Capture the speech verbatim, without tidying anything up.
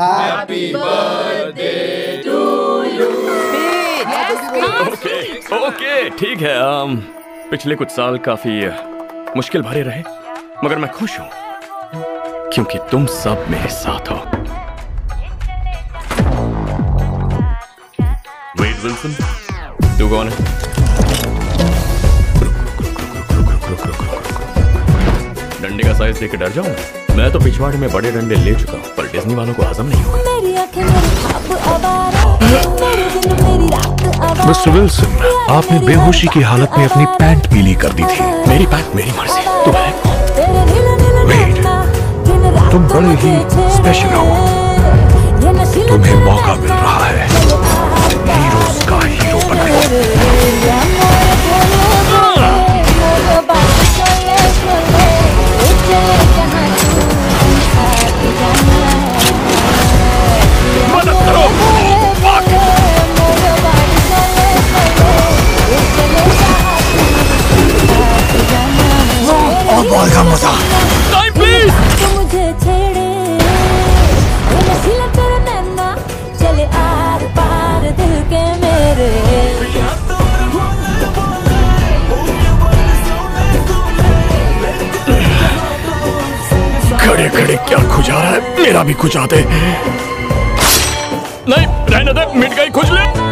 Happy birthday to you. Okay okay ठीक है। um, पिछले कुछ साल काफी मुश्किल भरे रहे, मगर मैं खुश हूँ क्योंकि तुम सब मेरे साथ हो। वेड विल्सन, तू कौन है? डंडे का साइज देख के डर जाऊँ? मैं तो पिछवाड़े में बड़े डंडे ले चुका हूँ, पर डिज्नी वालों को हजम नहीं होगा। मिस्टर विल्सन, आपने बेहोशी की हालत में अपनी पैंट पीली कर दी थी। मेरी पैंट मेरी मर्जी। तुम है वेड, तुम बड़े ही स्पेशल हो। तुम्हें मौका मिल रहा है हीरोज का हीरो बनने। बॉल का मजा मुझे छेड़े चले आर पार दिल के मेरे। खड़े खड़े क्या खुजा है, मेरा भी खुजा दे। नहीं रहने दे, मिट गई खुजली।